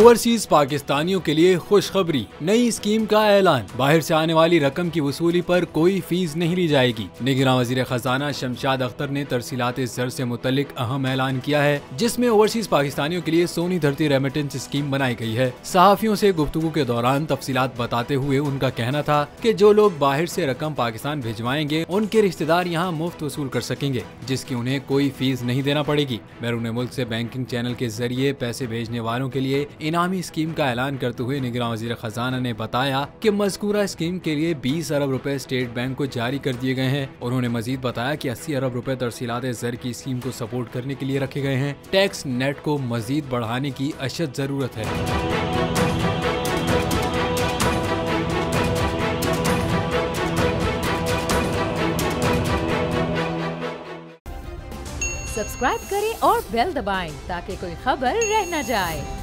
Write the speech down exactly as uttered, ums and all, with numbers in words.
Overseas पाकिस्तानियों के लिए खुशखबरी, नई स्कीम का ऐलान। बाहर से आने वाली रकम की वसूली पर कोई फीस नहीं ली जाएगी। निगरान वजीर खजाना शमशाद अख्तर ने तरसीलात ज़र से मुतल्लिक अहम ऐलान किया है, जिसमें ओवरसीज पाकिस्तानियों के लिए सोनी धरती रेमिटेंस स्कीम बनाई गई है। सहाफियों से गुफ्तगू के दौरान तफसीलात बताते हुए उनका कहना था कि जो लोग बाहर से रकम पाकिस्तान भिजवाएंगे उनके रिश्तेदार यहाँ मुफ्त वसूल कर सकेंगे, जिसकी उन्हें कोई फीस नहीं देना पड़ेगी। बैरून मुल्क से बैंकिंग चैनल के जरिए पैसे भेजने वालों के लिए इनामी स्कीम का ऐलान करते हुए निगरान वजीर खजाना ने बताया कि मजकूरा स्कीम के लिए बीस अरब रुपए स्टेट बैंक को जारी कर दिए गए हैं। उन्होंने मजीद बताया कि अस्सी अरब रुपए तरसीलात ज़र की स्कीम को सपोर्ट करने के लिए रखे गए हैं। टैक्स नेट को मजीद बढ़ाने की अशद जरूरत है। सब्सक्राइब करें और बेल दबाएं ताकि कोई खबर रह न जाए।